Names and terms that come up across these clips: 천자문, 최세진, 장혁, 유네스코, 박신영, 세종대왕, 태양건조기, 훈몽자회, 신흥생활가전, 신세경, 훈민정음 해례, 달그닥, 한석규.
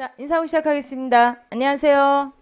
자, 인사하고 시작하겠습니다. 안녕하세요.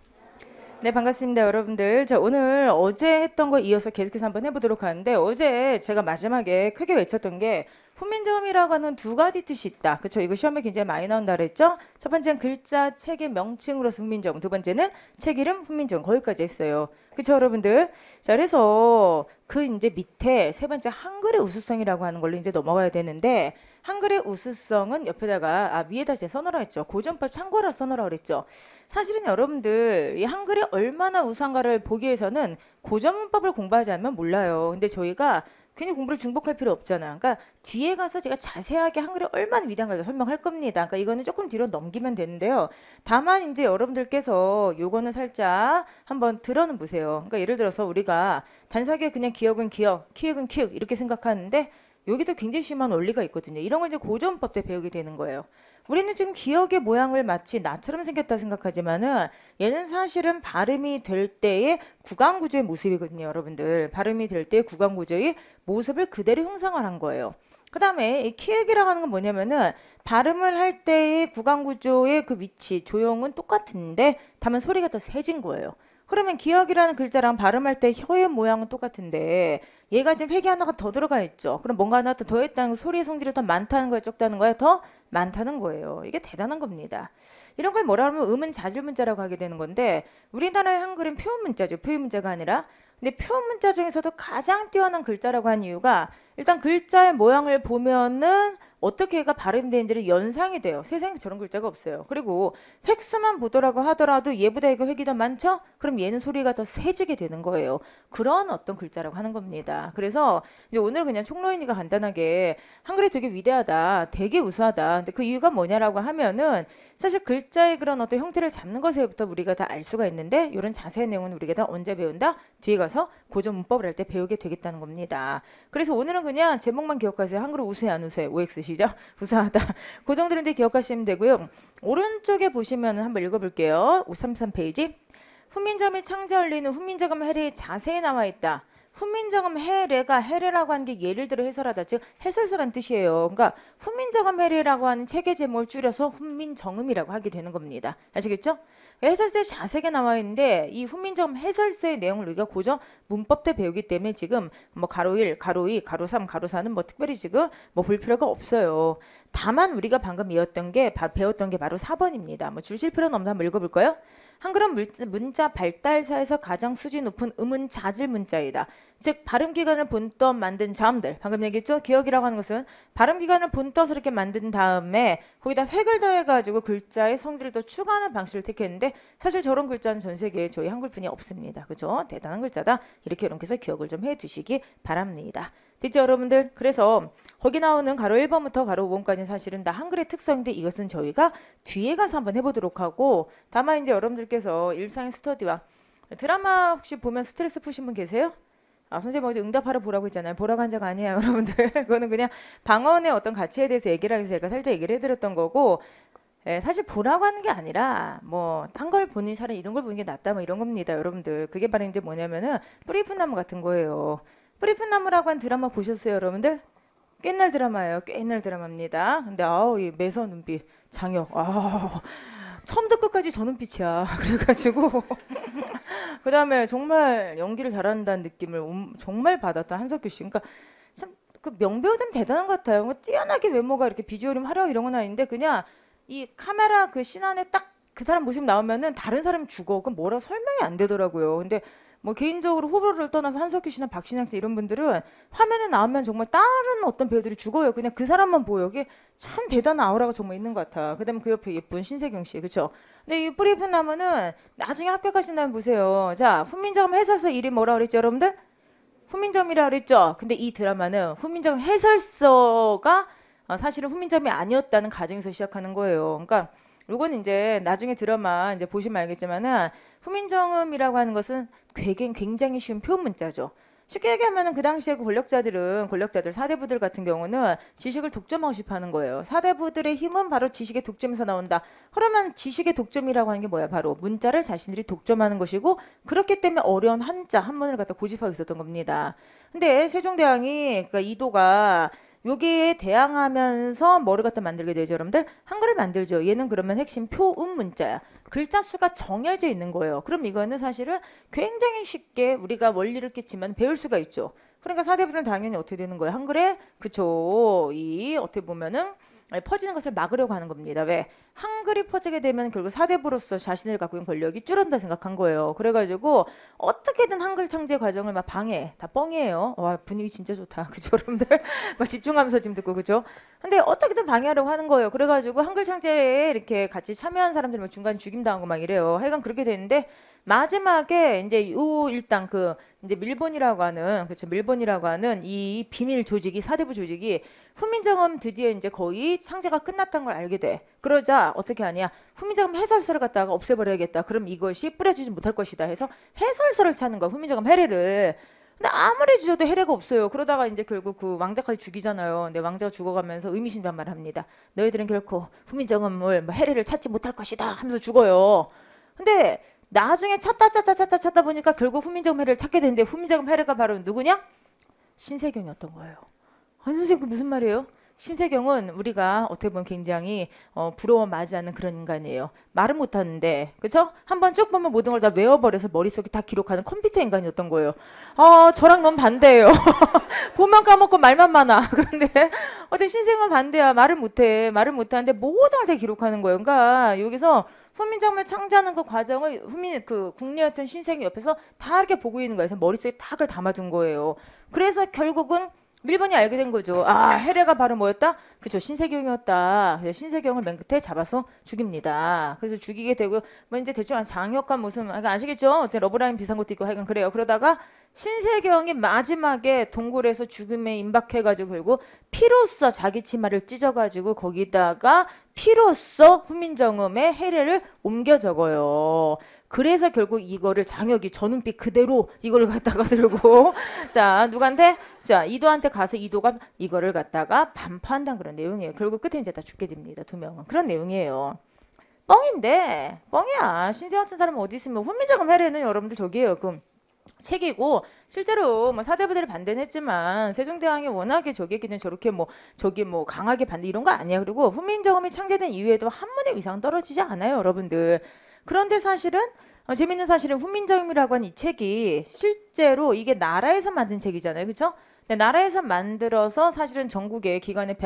네, 반갑습니다, 여러분들. 자, 오늘 어제 했던 거 이어서 계속해서 한번 해보도록 하는데, 어제 제가 마지막에 크게 외쳤던 게 훈민정음이라고 하는 두 가지 뜻이 있다. 그렇죠? 이거 시험에 굉장히 많이 나온다 그랬죠? 첫 번째는 글자, 책의 명칭으로서 훈민정음, 두 번째는 책 이름 훈민정음, 거기까지 했어요. 그렇죠, 여러분들? 자, 그래서 그 이제 밑에 세 번째 한글의 우수성이라고 하는 걸로 이제 넘어가야 되는데, 한글의 우수성은 옆에다가 위에다 제가 써놓으라 했죠. 고전법 참고라 써놓으라 그랬죠. 사실은 여러분들 이 한글이 얼마나 우수한가를 보기 위해서는 고전문법을 공부하지 않으면 몰라요. 근데 저희가 괜히 공부를 중복할 필요 없잖아. 그러니까 뒤에 가서 제가 자세하게 한글이 얼마나 위대한가 설명할 겁니다. 그러니까 이거는 조금 뒤로 넘기면 되는데요. 다만 이제 여러분들께서 요거는 살짝 한번 들어는 보세요. 그러니까 예를 들어서 우리가 단순하게 그냥 기억은 기억, 키읔은 키읔 이렇게 생각하는데, 여기도 굉장히 심한 원리가 있거든요. 이런 걸 이제 고전법 때 배우게 되는 거예요. 우리는 지금 기억의 모양을 마치 나처럼 생겼다 생각하지만은 얘는 사실은 발음이 될 때의 구강구조의 모습이거든요, 여러분들. 발음이 될 때의 구강구조의 모습을 그대로 형상을 한 거예요. 그 다음에 이 키읔이라고 하는 건 뭐냐면은 발음을 할 때의 구강구조의 그 위치, 조형은 똑같은데 다만 소리가 더 세진 거예요. 그러면 기억이라는 글자랑 발음할 때 혀의 모양은 똑같은데 얘가 지금 획이 하나가 더 들어가 있죠. 그럼 뭔가 하나 더 했다는 거, 소리의 성질이 더 많다는 거예요, 적다는 거예요? 더 많다는 거예요. 이게 대단한 겁니다. 이런 걸 뭐라 하면 음은 자질문자라고 하게 되는 건데, 우리나라의 한글은 표현문자죠. 표현문자가 아니라. 근데 표현문자 중에서도 가장 뛰어난 글자라고 한 이유가, 일단 글자의 모양을 보면은 어떻게 얘가 발음되는지를 연상이 돼요. 세상에 저런 글자가 없어요. 그리고 획수만 보더라고 하더라도 얘보다 이거 획이 더 많죠? 그럼 얘는 소리가 더 세지게 되는 거예요. 그런 어떤 글자라고 하는 겁니다. 그래서 이제 오늘 그냥 총로인이가 간단하게 한글이 되게 위대하다, 되게 우수하다, 근데 그 이유가 뭐냐라고 하면은 사실 글자의 그런 어떤 형태를 잡는 것에서부터 우리가 다 알 수가 있는데, 이런 자세한 내용은 우리가 다 언제 배운다? 뒤에 가서 고전 문법을 할 때 배우게 되겠다는 겁니다. 그래서 오늘은 그냥 제목만 기억하세요. 한글을 우수해 안 우수해? OX 시죠? 우수하다. 그 정도는 이제 기억하시면 되고요. 오른쪽에 보시면 한번 읽어볼게요. 533페이지. 훈민정음의 창자 원리는 훈민정음 해례에 자세히 나와 있다. 훈민정음 해례가, 해례라고 하는 게 예를 들어 해설하다, 즉 해설서란 뜻이에요. 그러니까 훈민정음 해례라고 하는 책의 제목을 줄여서 훈민정음이라고 하게 되는 겁니다. 아시겠죠? 해설서에 자세하게 나와 있는데, 이 훈민정음 해설서의 내용을 우리가 고전 문법 때 배우기 때문에 지금 뭐 가로 1, 가로 2, 가로 3, 가로 4는 뭐 특별히 지금 뭐 볼 필요가 없어요. 다만 우리가 방금 배웠던 게 바로 4번입니다. 뭐 줄질 필요는 없는데 한번 읽어볼까요? 한글은 문자 발달사에서 가장 수준 높은 음은 자질문자이다. 즉 발음기관을 본떠 만든 자음들, 방금 얘기했죠? 기억이라고 하는 것은 발음기관을 본떠서 이렇게 만든 다음에 거기다 획을 더해가지고 글자의 성질을 더 추가하는 방식을 택했는데, 사실 저런 글자는 전 세계에 저희 한글뿐이 없습니다. 그죠? 대단한 글자다. 이렇게 해서 기억을 좀 해두시기 바랍니다. 됐죠, 여러분들? 그래서 거기 나오는 가로 1번부터 가로 5번까지는 사실은 다 한글의 특성인데, 이것은 저희가 뒤에 가서 한번 해보도록 하고, 다만 이제 여러분들께서 일상의 스터디와 드라마 혹시 보면 스트레스 푸신 분 계세요? 선생님 어제 응답하러 보라고 했잖아요. 보라고 한 적 아니에요, 여러분들. 그거는 그냥 방언의 어떤 가치에 대해서 얘기를 하기 위해서 제가 살짝 얘기를 해드렸던 거고, 사실 보라고 하는 게 아니라 뭐 딴 걸 보니 차라리 이런 걸 보는 게 낫다, 뭐 이런 겁니다, 여러분들. 그게 바로 이제 뭐냐면은 뿌리깊은 나무 같은 거예요. 뿌리깊은 나무라고 한 드라마 보셨어요, 여러분들? 꽤 옛날 드라마예요. 꽤 옛날 드라마입니다. 근데 이 매서 눈빛 장혁, 처음부터 끝까지 저 눈빛이야. 그래가지고 그 다음에 정말 연기를 잘한다는 느낌을 정말 받았던 한석규 씨. 그러니까 참 그 명배우들은 대단한 것 같아요. 그러니까 뛰어나게 외모가 이렇게 비주얼이 화려하고 이런 건 아닌데, 그냥 이 카메라 그 씬 안에 딱 그 사람 모습 나오면은 다른 사람 죽어. 그건 뭐라 설명이 안 되더라고요. 근데 뭐 개인적으로 호불호를 떠나서 한석규 씨나 박신영 씨 이런 분들은 화면에 나오면 정말 다른 어떤 배우들이 죽어요. 그냥 그 사람만 보여요. 이게 참 대단한 아우라가 정말 있는 것 같아. 그다음에 그 옆에 예쁜 신세경 씨, 그렇죠? 근데 이 뿌리깊은 나무는 나중에 합격하신다면 보세요. 자, 훈민정음 해설서 이름이 뭐라 그랬죠, 여러분들? 훈민정음이라 그랬죠. 근데 이 드라마는 훈민정음 해설서가 사실은 훈민정음이 아니었다는 가정에서 시작하는 거예요. 그러니까 이건 이제 나중에 드라마 이제 보시면 알겠지만은 훈민정음이라고 하는 것은 굉장히 쉬운 표현문자죠. 쉽게 얘기하면은 그 당시에 권력자들 사대부들 같은 경우는 지식을 독점하고 싶어하는 거예요. 사대부들의 힘은 바로 지식의 독점에서 나온다. 그러면 지식의 독점이라고 하는 게 뭐야? 바로 문자를 자신들이 독점하는 것이고, 그렇기 때문에 어려운 한자 한문을 갖다 고집하고 있었던 겁니다. 근데 세종대왕이, 그러니까 이도가 여기에 대항하면서 뭐를 갖다 만들게 되죠, 여러분들? 한글을 만들죠. 얘는 그러면 핵심 표음 문자야. 글자 수가 정해져 있는 거예요. 그럼 이거는 사실은 굉장히 쉽게 우리가 원리를 끼치면 배울 수가 있죠. 그러니까 사대부는 당연히 어떻게 되는 거예요? 한글에 그쵸? 이 어떻게 보면은 퍼지는 것을 막으려고 하는 겁니다. 왜? 한글이 퍼지게 되면 결국 사대부로서 자신을 갖고 있는 권력이 줄어든다 생각한 거예요. 그래가지고 어떻게든 한글 창제 과정을 막 방해. 다 뻥이에요. 와, 분위기 진짜 좋다. 그죠, 여러분들? 막 집중하면서 지금 듣고, 그죠? 근데 어떻게든 방해하려고 하는 거예요. 그래가지고 한글 창제에 이렇게 같이 참여한 사람들이 막 중간에 죽임당하고 막 이래요. 하여간 그렇게 되는데 마지막에 이제 요 일단 그 이제 밀본이라고 하는 이 비밀 조직이 사대부 조직이 훈민정음 드디어 이제 거의 창제가 끝났다는 걸 알게 돼. 그러자 어떻게 하냐? 훈민정음 해설서를 갖다가 없애버려야겠다. 그럼 이것이 뿌려지지 못할 것이다 해서 해설서를 찾는 거야. 훈민정음 해례를. 근데 아무리 지어도 해례가 없어요. 그러다가 이제 결국 그 왕자까지 죽이잖아요. 근데 왕자가 죽어가면서 의미심장한 말을 합니다. 너희들은 결코 훈민정음을 뭐 해례를 찾지 못할 것이다 하면서 죽어요. 근데 나중에 찾다 보니까 결국 훈민정음 해례를 찾게 되는데 훈민정음 해례가 바로 누구냐? 신세경이었던 거예요. 아니 선생님, 그 무슨 말이에요? 신세경은 우리가 어떻게 보면 굉장히 부러워 마지않는 그런 인간이에요. 말은 못하는데, 그렇죠? 한번 쭉 보면 모든 걸 다 외워버려서 머릿속에 다 기록하는 컴퓨터 인간이었던 거예요. 아, 저랑 너무 반대예요. 보만 까먹고 말만 많아. 그런데 어떤 신세경은 반대야. 말을 못해. 말을 못하는데 모든 걸 다 기록하는 거예요. 그러니까 여기서 훈민정음을 창제하는 그 과정을 국내였던 신세경 옆에서 다 이렇게 보고 있는 거예요. 머릿속에 다 그걸 담아둔 거예요. 그래서 결국은 밀본이 알게 된 거죠. 아, 해례가 바로 뭐였다? 그쵸, 신세경이었다. 그래서 신세경을 맨 끝에 잡아서 죽입니다. 그래서 죽이게 되고요. 뭐 이제 대충 장혁과 무슨, 아시겠죠? 러브라인 비슷한 것도 있고 하여간 그래요. 그러다가 신세경이 마지막에 동굴에서 죽음에 임박해가지고 결국 피로써 자기 치마를 찢어가지고 거기다가 피로써 훈민정음의 해례를 옮겨 적어요. 그래서 결국 이거를 장혁이 전운빛 그대로 이걸 갖다가 들고 자 누구한테? 자 이도한테 가서 이도가 이거를 갖다가 반포한다는 그런 내용이에요. 결국 끝에 이제 다 죽게 됩니다. 두 명은. 그런 내용이에요. 뻥인데 뻥이야. 신세경 같은 사람은 어디 있으면 훈민정음 해례는 여러분들 저기예요. 그럼 책이고 실제로 뭐 사대부들이 반대는 했지만 세종대왕이 워낙에 저기에게는 저렇게 뭐 저기 뭐 강하게 반대 이런 거 아니야. 그리고 훈민정음이 창제된 이후에도 한문의 이상 떨어지지 않아요, 여러분들. 그런데 사실은 재밌는 사실은 훈민정음이라고 하는 이 책이 실제로 이게 나라에서 만든 책이잖아요. 그렇죠? 나라에서 만들어서 사실은 전국의 기관에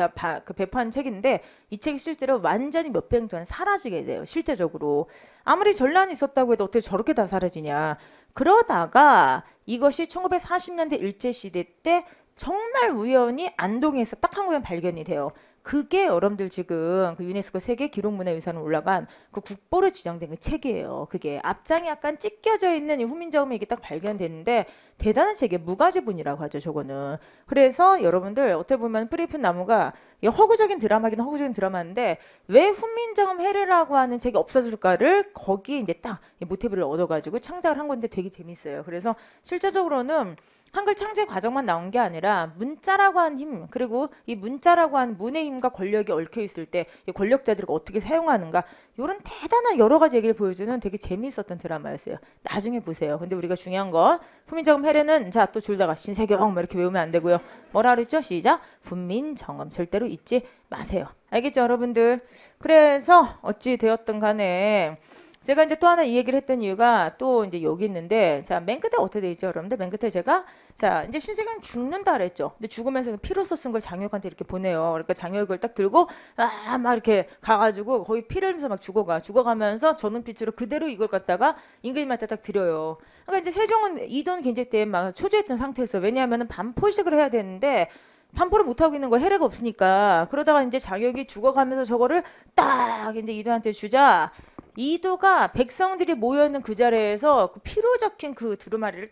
배포한 책인데 이 책이 실제로 완전히 몇백 년 전에 사라지게 돼요. 실제적으로. 아무리 전란이 있었다고 해도 어떻게 저렇게 다 사라지냐. 그러다가 이것이 1940년대 일제시대 때 정말 우연히 안동에서 딱 한 곳에 발견이 돼요. 그게 여러분들 지금 그 유네스코 세계 기록문화유산에 올라간 그 국보로 지정된 그 책이에요. 그게 앞장이 약간 찢겨져 있는 이 훈민정음이 이게 딱 발견됐는데 대단한 책이에요. 무가지분이라고 하죠, 저거는. 그래서 여러분들 어떻게 보면 뿌리깊은 나무가 허구적인 드라마긴 허구적인 드라마인데 왜 훈민정음 해례라고 하는 책이 없어질까를 거기에 이제 딱 모티브를 얻어가지고 창작을 한 건데 되게 재밌어요. 그래서 실제적으로는 한글 창제 과정만 나온 게 아니라 문자라고 하는 힘 그리고 이 문자라고 하는 문의 힘과 권력이 얽혀있을 때 이 권력자들이 어떻게 사용하는가 이런 대단한 여러 가지 얘기를 보여주는 되게 재미있었던 드라마였어요. 나중에 보세요. 근데 우리가 중요한 건 훈민정음 해례는 자 또 줄다가 신세경 이렇게 외우면 안 되고요. 뭐라 그랬죠? 시작! 훈민정음 절대로 잊지 마세요. 알겠죠, 여러분들? 그래서 어찌 되었든 간에 제가 이제 또 하나 이 얘기를 했던 이유가 또 이제 여기 있는데 자 맨 끝에 어떻게 돼 있죠, 여러분들? 맨 끝에 제가 자 이제 신세경 죽는다 그랬죠. 근데 죽으면서 피로써 쓴 걸 장혁한테 이렇게 보내요. 그러니까 장혁이 그걸 딱 들고 아 막 이렇게 가가지고 거의 피를 흘리면서 막 죽어가면서 전운빛으로 그대로 이걸 갖다가 임금님한테 딱 드려요. 그러니까 이제 세종은 이돈 경제 때 막 초조했던 상태였어요. 왜냐하면은 반포식을 해야 되는데. 반포를 못하고 있는 거 해례가 없으니까. 그러다가 이제 장혁이 죽어가면서 저거를 딱 이제 이도한테 주자. 이도가 백성들이 모여있는 그 자리에서 그 피로 적힌 그 두루마리를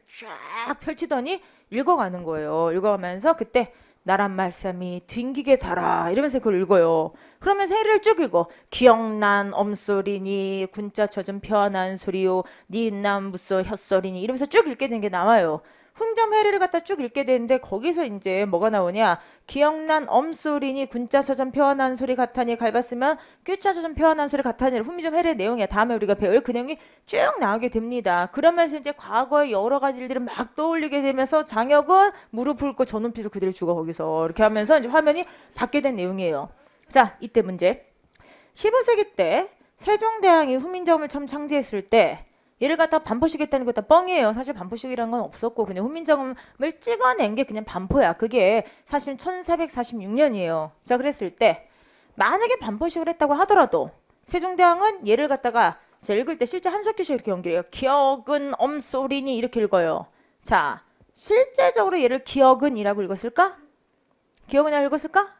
쫙 펼치더니 읽어가는 거예요. 읽어가면서 그때 나란 말씀이 튕기게 달아 이러면서 그걸 읽어요. 그러면서 해를 쭉 읽어. 기억난 엄소리니 군자 젖은 편한 소리요 니남 무소 혓소리니 이러면서 쭉 읽게 된 게 나와요. 훈점 해례를 갖다 쭉 읽게 되는데 거기서 이제 뭐가 나오냐. 기억난 엄소리니 군자서전 표현한 소리 같아니 갈봤으면 뀨자서전 표현한 소리 같아니 훈민점 해례 내용이야. 다음에 우리가 배울 그 내용이 쭉 나오게 됩니다. 그러면서 이제 과거의 여러 가지 일들을 막 떠올리게 되면서 장혁은 무릎 꿇고 저눈빛을 그대로 주고 거기서 이렇게 하면서 이제 화면이 바뀌게 된 내용이에요. 자, 이때 문제. 15세기 때 세종대왕이 훈민정음을 처음 창제했을 때 얘를 갖다 반포시켰다는 거 다 뻥이에요. 사실 반포식이라는 건 없었고 그냥 훈민정음을 찍어낸 게 그냥 반포야. 그게 사실 1446년이에요. 자, 그랬을 때 만약에 반포식을 했다고 하더라도 세종대왕은 얘를 갖다가 제가 읽을 때 실제 한석규씨 이렇게 연기해요. 기억은 엄소리니 이렇게 읽어요. 자, 실제적으로 얘를 기억은이라고 읽었을까? 기억은이라고 읽었을까?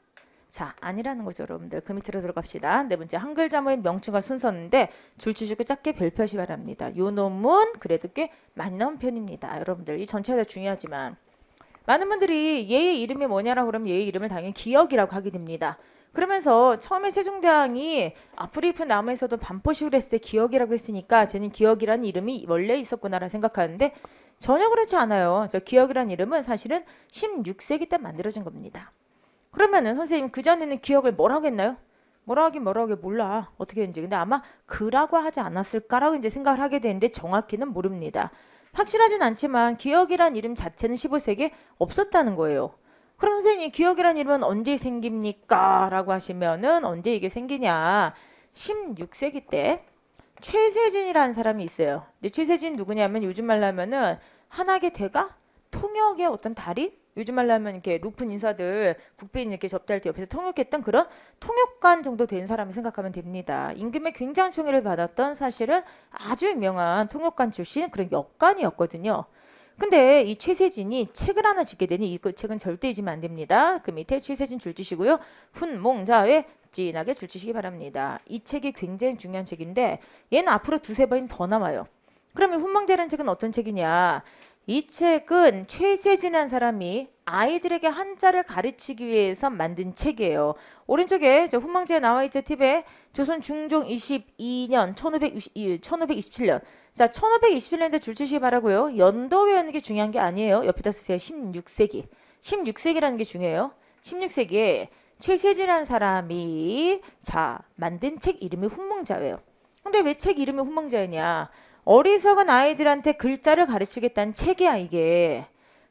자, 아니라는 거죠, 여러분들. 그 밑으로 들어갑시다. 네 번째, 한글 자모의 명칭과 순서인데 줄치시고 짧게 별표시 바랍니다. 요 논문 그래도 꽤 많이 나온 편입니다. 여러분들, 이 전체가 중요하지만 많은 분들이 얘의 이름이 뭐냐라고 그러면 얘의 이름을 당연히 기억이라고 하게 됩니다. 그러면서 처음에 세종대왕이 뿌리깊은 나무에서도 반포식을 했을 때 기억이라고 했으니까 쟤는 기억이라는 이름이 원래 있었구나라고 생각하는데 전혀 그렇지 않아요. 저 기억이라는 이름은 사실은 16세기 때 만들어진 겁니다. 그러면은 선생님 그전에는 기억을 뭐라고 했나요? 뭐라고 하긴 몰라. 어떻게 했는지. 근데 아마 그라고 하지 않았을까라고 이제 생각을 하게 되는데 정확히는 모릅니다. 확실하진 않지만 기억이란 이름 자체는 15세기에 없었다는 거예요. 그럼 선생님 기억이란 이름은 언제 생깁니까? 라고 하시면은 언제 이게 생기냐. 16세기 때 최세진이라는 사람이 있어요. 근데 최세진 누구냐면 요즘 말로 하면은 한학의 대가? 통역의 어떤 다리? 요즘 말로 하면 이렇게 높은 인사들 국빈 이렇게 접대할 때 옆에서 통역했던 그런 통역관 정도 된 사람을 생각하면 됩니다. 임금의 굉장한 총애를 받았던 사실은 아주 유명한 통역관 출신 그런 역관이었거든요. 근데 이 최세진이 책을 하나 짓게 되니 이 책은 절대 잊으면 안 됩니다. 그 밑에 최세진 줄지시고요. 훈몽자회 진하게 줄지시기 바랍니다. 이 책이 굉장히 중요한 책인데 얘는 앞으로 두세 번이 더 남아요. 그러면 훈몽자회라는 책은 어떤 책이냐. 이 책은 최세진이라는 사람이 아이들에게 한자를 가르치기 위해서 만든 책이에요. 오른쪽에 저 훈몽자회 나와있죠. 팁에 조선 중종 22년 1527년 자 1527년대 줄치시기 바라고요. 연도 외우는 게 중요한 게 아니에요. 옆에다 쓰세요. 16세기 16세기라는 게 중요해요. 16세기에 최세진이라는 사람이 자 만든 책 이름이 훈몽자회예요. 근데 왜 책 이름이 훈몽자회냐. 어리석은 아이들한테 글자를 가르치겠다는 책이야 이게.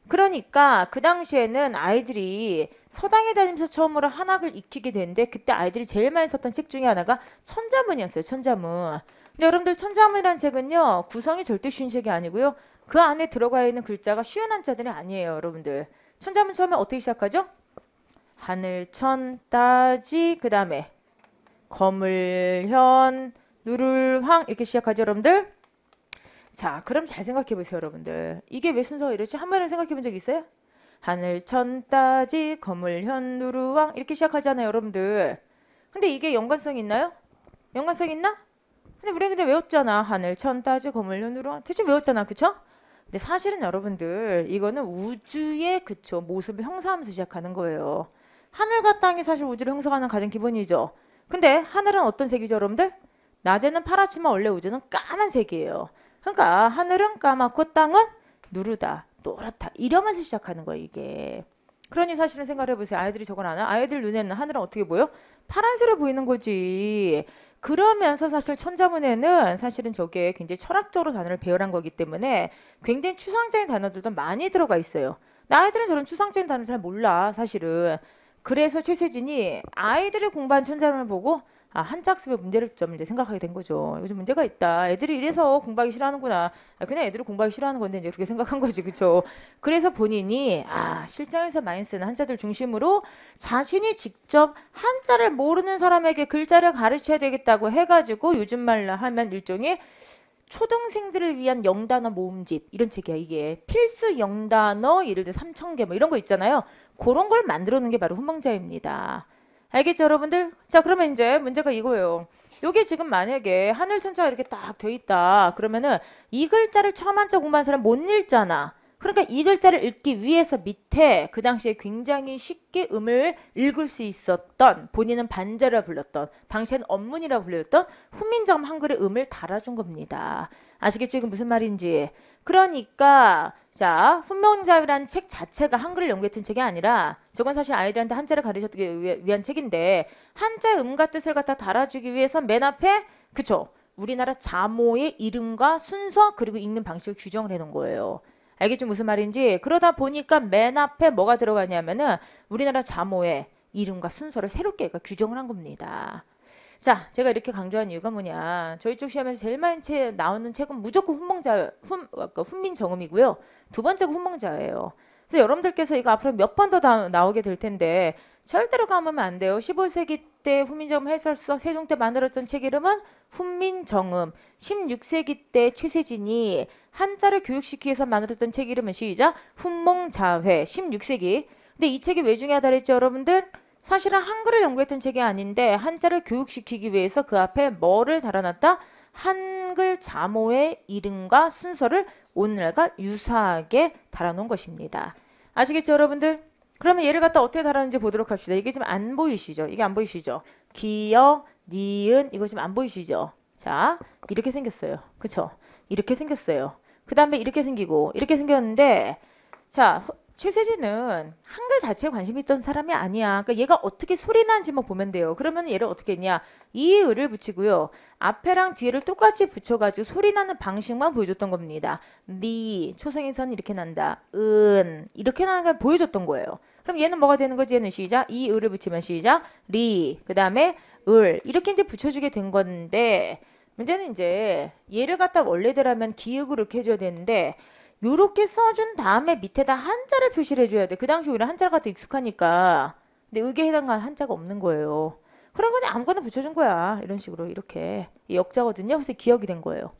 그러니까 그 당시에는 아이들이 서당에 다니면서 처음으로 한학을 익히게 되는데 그때 아이들이 제일 많이 썼던 책 중에 하나가 천자문이었어요. 천자문. 근데 여러분들 천자문이라는 책은요 구성이 절대 쉬운 책이 아니고요 그 안에 들어가 있는 글자가 쉬운 한자들이 아니에요. 여러분들 천자문 처음에 어떻게 시작하죠? 하늘천 따지 그 다음에 거물현 누를황 이렇게 시작하죠 여러분들. 자, 그럼 잘 생각해보세요, 여러분들. 이게 왜 순서가 이렇지? 한 번은 생각해본 적 있어요? 하늘천 따지 거물현 누르왕 이렇게 시작하잖아요, 여러분들. 근데 이게 연관성이 있나요? 연관성이 있나? 근데 우리는 그냥 외웠잖아. 하늘천 따지 거물현 누르왕 대충 외웠잖아, 그쵸? 근데 사실은 여러분들 이거는 우주의 그쵸 모습을 형상하면서 시작하는 거예요. 하늘과 땅이 사실 우주를 형성하는 가장 기본이죠. 근데 하늘은 어떤 색이죠, 여러분들? 낮에는 파랗지만 원래 우주는 까만색이에요. 그러니까 하늘은 까맣고 땅은 누르다, 노랗다 이러면서 시작하는 거예요 이게. 그러니 사실은 생각해보세요. 아이들이 저걸 아나? 아이들 눈에는 하늘은 어떻게 보여? 파란색으로 보이는 거지. 그러면서 사실 천자문에는 사실은 저게 굉장히 철학적으로 단어를 배열한 거기 때문에 굉장히 추상적인 단어들도 많이 들어가 있어요. 아이들은 저런 추상적인 단어를 잘 몰라 사실은. 그래서 최세진이 아이들이 공부한 천자문을 보고 아, 한자학습의 문제점을 이제 생각하게 된 거죠. 요즘 문제가 있다. 애들이 이래서 공부하기 싫어하는구나. 아, 그냥 애들이 공부하기 싫어하는 건데 이제 그렇게 생각한 거지, 그렇죠? 그래서 본인이 아, 실생활에서 많이 쓰는 한자들 중심으로 자신이 직접 한자를 모르는 사람에게 글자를 가르쳐야 되겠다고 해가지고 요즘 말로 하면 일종의 초등생들을 위한 영단어 모음집 이런 책이야 이게. 필수 영단어 예를 들어 3000개 뭐 이런 거 있잖아요. 그런 걸 만들어 놓은 게 바로 훈몽자회입니다. 알겠죠 여러분들? 자, 그러면 이제 문제가 이거예요. 요게 지금 만약에 하늘천자가 이렇게 딱 돼 있다 그러면은 이 글자를 처음 한자 공부한 사람 못 읽잖아. 그러니까 이 글자를 읽기 위해서 밑에 그 당시에 굉장히 쉽게 음을 읽을 수 있었던, 본인은 반자라 불렀던, 당시에는 언문이라고 불렸던 훈민정음 한글의 음을 달아준 겁니다. 아시겠죠? 이게 무슨 말인지. 그러니까 자, 훈몽자회라는 책 자체가 한글을 연구했던 책이 아니라, 저건 사실 아이들한테 한자를 가르쳐주기 위한 책인데, 한자 음과 뜻을 갖다 달아주기 위해서 맨 앞에, 그쵸, 우리나라 자모의 이름과 순서 그리고 읽는 방식을 규정을 해놓은 거예요. 알겠죠? 무슨 말인지. 그러다 보니까 맨 앞에 뭐가 들어가냐면은 우리나라 자모의 이름과 순서를 새롭게 규정을 한 겁니다. 자, 제가 이렇게 강조한 이유가 뭐냐, 저희 쪽 시험에서 제일 많이 나오는 책은 무조건 훈민정음이고요. 두 번째가 훈몽자예요. 그래서 여러분들께서 이거 앞으로 몇 번 더 나오게 될 텐데 절대로 까먹으면 안 돼요. 15세기 때 훈민정음 해설서 세종 때 만들었던 책 이름은 훈민정음. 16세기 때 최세진이 한자를 교육시키기 위해서 만들었던 책 이름은 시작 훈몽자회. 16세기. 근데 이 책이 왜 중요하다 그랬죠, 여러분들? 사실은 한글을 연구했던 책이 아닌데 한자를 교육시키기 위해서 그 앞에 뭐를 달아놨다? 한글 자모의 이름과 순서를 오늘날과 유사하게 달아놓은 것입니다. 아시겠죠, 여러분들? 그러면 얘를 갖다 어떻게 달았는지 보도록 합시다. 이게 지금 안 보이시죠? 이게 안 보이시죠? 기역, 니은, 이거 지금 안 보이시죠? 자, 이렇게 생겼어요. 그쵸? 이렇게 생겼어요. 그 다음에 이렇게 생기고 이렇게 생겼는데, 자, 최세진은 한글 자체에 관심이 있던 사람이 아니야. 그러니까 얘가 어떻게 소리 나는지만 보면 돼요. 그러면 얘를 어떻게 했냐, 이을 붙이고요, 앞에랑 뒤를 똑같이 붙여가지고 소리 나는 방식만 보여줬던 겁니다. 니, 초성에서는 이렇게 난다. 은, 이렇게 나는 걸 보여줬던 거예요. 그럼 얘는 뭐가 되는 거지? 얘는 시작 이을 붙이면 시작 리, 그 다음에 을, 이렇게 이제 붙여주게 된 건데, 문제는 이제 얘를 갖다 원래대로라면 기역으로 이렇게 해줘야 되는데, 요렇게 써준 다음에 밑에다 한자를 표시를 해줘야 돼. 그 당시 오히려 한자를 갖다 익숙하니까. 근데 의기에 해당한 한자가 없는 거예요. 그런 거는 아무거나 붙여준 거야. 이런 식으로 이렇게 역자거든요. 그래서 기억이 된 거예요.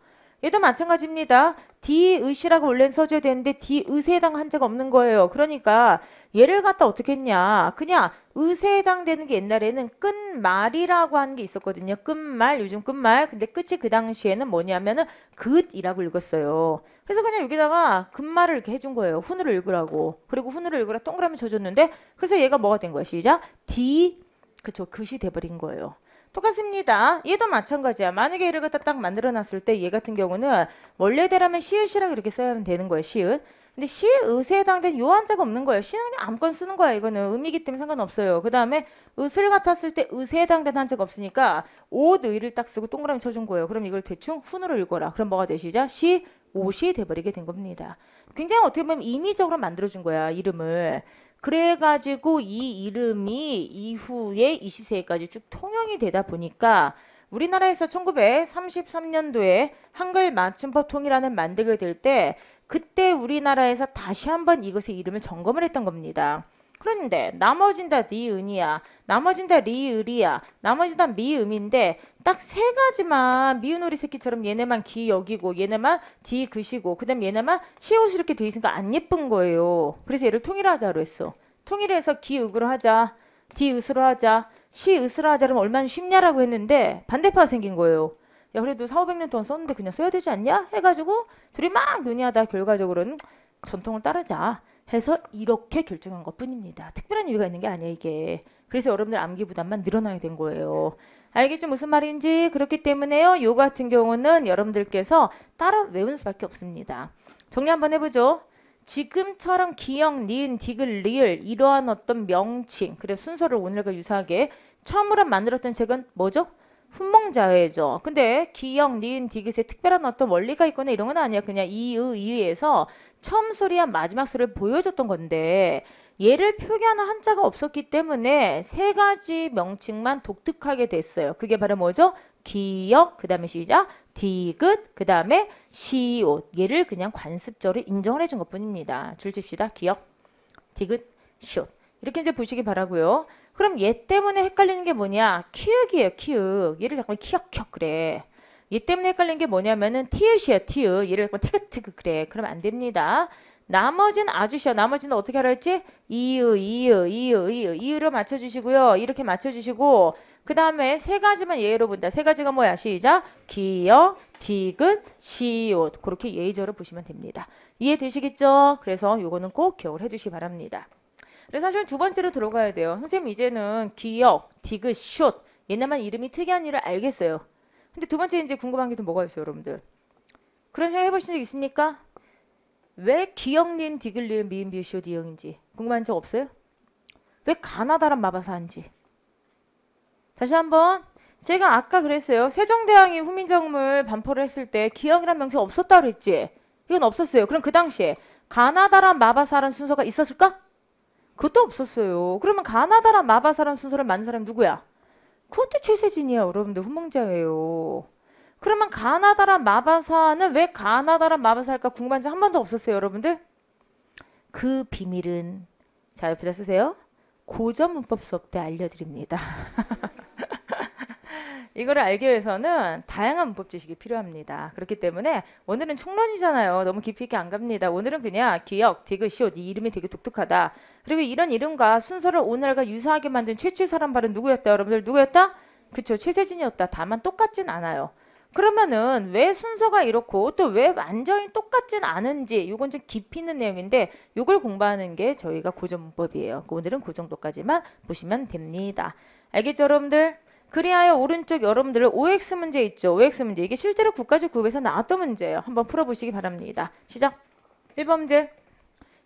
얘도 마찬가지입니다. 디의시라고 원래는 써줘야 되는데 디의세에 해당한 한자가 없는 거예요. 그러니까 얘를 갖다 어떻게 했냐, 그냥 의세에 해당되는 게 옛날에는 끝말이라고 하는 게 있었거든요. 끝말, 요즘 끝말. 근데 끝이 그 당시에는 뭐냐면은 긋이라고 읽었어요. 그래서 그냥 여기다가 금말을 이렇게 해준 거예요. 훈으로 읽으라고. 그리고 훈으로 읽으라 동그라미 쳐줬는데, 그래서 얘가 뭐가 된 거야? 시작 디, 그쵸, 긋이 돼버린 거예요. 똑같습니다. 얘도 마찬가지야. 만약에 얘를 갖다 딱 만들어놨을 때 얘 같은 경우는 원래대라면 시읒이라고 이렇게 써야 되는 거예요. 시읒. 근데 시읒에 해당된 요 한자가 없는 거예요. 시는 그냥 아무거나 쓰는 거야. 이거는 음이기 때문에 상관없어요. 그 다음에 읒을 같았을 때 읒에 해당된 한자가 없으니까 읒을 딱 쓰고 동그라미 쳐준 거예요. 그럼 이걸 대충 훈으로 읽어라. 그럼 뭐가 되시죠? 시, 옷이 돼버리게 된 겁니다. 굉장히 어떻게 보면 인위적으로 만들어준 거야, 이름을. 그래가지고 이 이름이 이후에 20세기까지 쭉 통용이 되다 보니까 우리나라에서 1933년도에 한글 맞춤법 통일안을 만들게 될 때, 그때 우리나라에서 다시 한번 이것의 이름을 점검을 했던 겁니다. 그런데 나머진 다 니은이야, 나머진 다 리을이야, 나머진 다 미음인데 딱 세 가지만 미운 오리 새끼처럼 얘네만 기역이고 얘네만 디귿이고 그 다음 얘네만 시옷이 이렇게 돼 있으니까 안 예쁜 거예요. 그래서 얘를 통일하자로 했어. 통일해서 기읍으로 하자, 디귿으로 하자, 시읒으로 하자. 그러면 얼마나 쉽냐라고 했는데 반대파가 생긴 거예요. 야, 그래도 4,500년 동안 썼는데 그냥 써야 되지 않냐 해가지고 둘이 막 논의하다 결과적으로는 전통을 따르자 해서 이렇게 결정한 것뿐입니다. 특별한 이유가 있는 게 아니에요, 이게. 그래서 여러분들 암기 부담만 늘어나게 된 거예요. 알겠죠? 무슨 말인지. 그렇기 때문에요, 요 같은 경우는 여러분들께서 따로 외우는 수밖에 없습니다. 정리 한번 해보죠. 지금처럼 기역, 니은, 디귿, 리을, 이러한 어떤 명칭, 그리고 순서를 오늘과 유사하게 처음으로 만들었던 책은 뭐죠? 훈몽자회죠. 근데 기역, 니은, 디귿에 특별한 어떤 원리가 있거나 이런 건 아니야. 그냥 이에서 처음 소리와 마지막 소리를 보여줬던 건데, 얘를 표기하는 한자가 없었기 때문에 세 가지 명칭만 독특하게 됐어요. 그게 바로 뭐죠? 기역, 그 다음에 시작 디귿, 그 다음에 시옷. 얘를 그냥 관습적으로 인정을 해준 것뿐입니다. 줄칩시다. 기역, 디귿, 시옷. 이렇게 이제 보시기 바라고요. 그럼 얘 때문에 헷갈리는 게 뭐냐, 키읔이에요. 키읔. 얘를 잠깐 키역키역 그래. 얘 때문에 헷갈리는 게 뭐냐면은 티읒이야, 티읒. 얘를 잠깐 티긋티긋 그래. 그러면 안 됩니다. 나머지는 아주셔. 나머지는 어떻게 하라 했지? 이으로 맞춰주시고요. 이렇게 맞춰주시고, 그 다음에 세 가지만 예로 본다. 세 가지가 뭐야? 시작. 기역, 디귿, 시옷. 그렇게 예의절을 보시면 됩니다. 이해되시겠죠? 그래서 요거는 꼭 기억을 해주시기 바랍니다. 그래서 사실 두 번째로 들어가야 돼요. 선생님 이제는 기역, 디귿, 시옷 얘네만 이름이 특이한 일을 알겠어요. 근데 두 번째 이제 궁금한 게 또 뭐가 있어요, 여러분들? 그런 생각 해보신 적 있습니까? 왜 기역린, 디귿린, 미음, 비읍, 시옷, 이응인지 궁금한 적 없어요? 왜 가나다란 마바사인지. 다시 한번 제가 아까 그랬어요. 세종대왕이 훈민정음을 반포를 했을 때 기역이란 명칭 없었다고 그랬지. 이건 없었어요. 그럼 그 당시에 가나다란 마바사란 순서가 있었을까? 그것도 없었어요. 그러면 가나다란 마바사란 순서를 만든 사람이 누구야? 그것도 최세진이야. 여러분들 훈몽자회예요. 그러면 가나다란 마바사는 왜 가나다란 마바사일까 궁금한 적 한 번도 없었어요, 여러분들? 그 비밀은 자 옆에다 쓰세요. 고전 문법 수업 때 알려드립니다. 이거를 알기 위해서는 다양한 문법 지식이 필요합니다. 그렇기 때문에 오늘은 총론이잖아요. 너무 깊이 있게 안 갑니다. 오늘은 그냥 기역, 디귿, 시옷 이 이름이 되게 독특하다. 그리고 이런 이름과 순서를 오늘과 유사하게 만든 최초의 사람 발은 누구였다? 여러분들 누구였다? 그쵸, 최세진이었다. 다만 똑같진 않아요. 그러면은 왜 순서가 이렇고 또 왜 완전히 똑같진 않은지 이건 좀 깊이 있는 내용인데 이걸 공부하는 게 저희가 고전문법이에요. 오늘은 그 정도까지만 보시면 됩니다. 알겠죠, 여러분들? 그리하여 오른쪽 여러분들 OX 문제 있죠. OX 문제 이게 실제로 국가적 구급에서 나왔던 문제예요. 한번 풀어보시기 바랍니다. 시작. 1번 문제.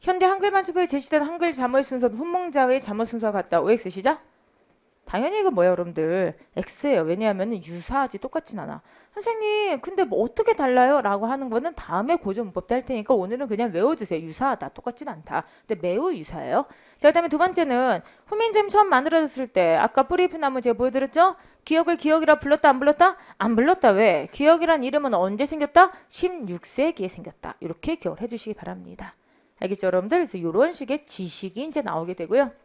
현대 한글반수법에 제시된 한글 자모의 순서는 훈몽자회의 자모 순서와 같다. OX 시작. 당연히 이건 뭐야 여러분들? X예요. 왜냐하면 유사하지 똑같진 않아. 선생님 근데 뭐 어떻게 달라요? 라고 하는 거는 다음에 고전문법 때 할 테니까 오늘은 그냥 외워주세요. 유사하다. 똑같진 않다. 근데 매우 유사해요. 자, 그 다음에 두 번째는 훈민정음 처음 만들어졌을 때 아까 뿌리깊은 나무 제가 보여드렸죠? 기역을 기역이라 불렀다 안 불렀다? 안 불렀다. 왜? 기역이란 이름은 언제 생겼다? 16세기에 생겼다. 이렇게 기억을 해주시기 바랍니다. 알겠죠 여러분들? 그래서 이런 식의 지식이 이제 나오게 되고요.